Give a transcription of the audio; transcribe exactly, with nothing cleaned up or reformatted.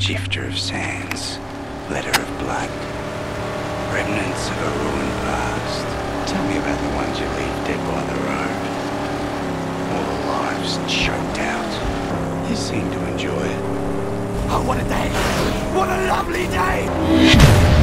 Shifter of sands, letter of blood, remnants of a ruined past. Tell me about the ones you leave dead by the road. All the lives choked out. They seem to enjoy it. Oh, what a day! What a lovely day!